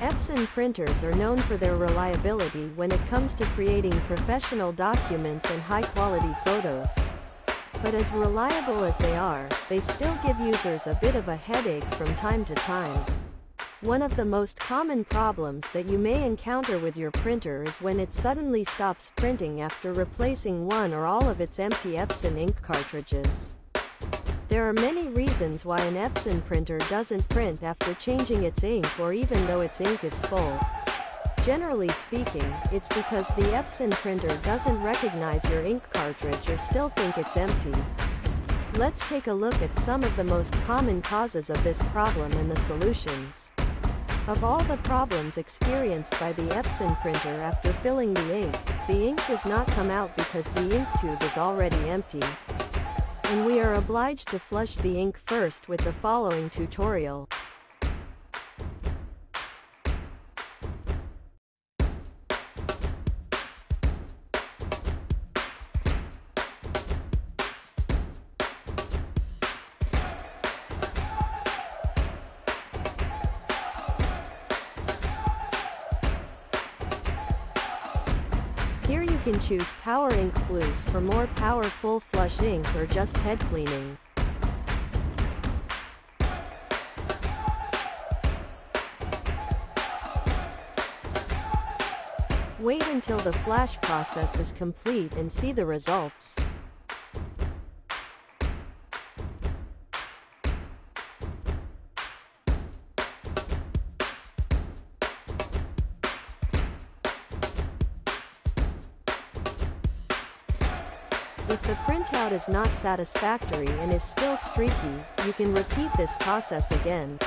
Epson printers are known for their reliability when it comes to creating professional documents and high-quality photos. But as reliable as they are, they still give users a bit of a headache from time to time. One of the most common problems that you may encounter with your printer is when it suddenly stops printing after replacing one or all of its empty Epson ink cartridges. There are many reasons why an Epson printer doesn't print after changing its ink or even though its ink is full. Generally speaking, it's because the Epson printer doesn't recognize your ink cartridge or still think it's empty. Let's take a look at some of the most common causes of this problem and the solutions. Of all the problems experienced by the Epson printer after filling the ink does not come out because the ink tube is already empty. And we are obliged to flush the ink first with the following tutorial. Here you can choose power ink flues for more powerful flush ink or just head cleaning. Wait until the flash process is complete and see the results. If the printout is not satisfactory and is still streaky, you can repeat this process again.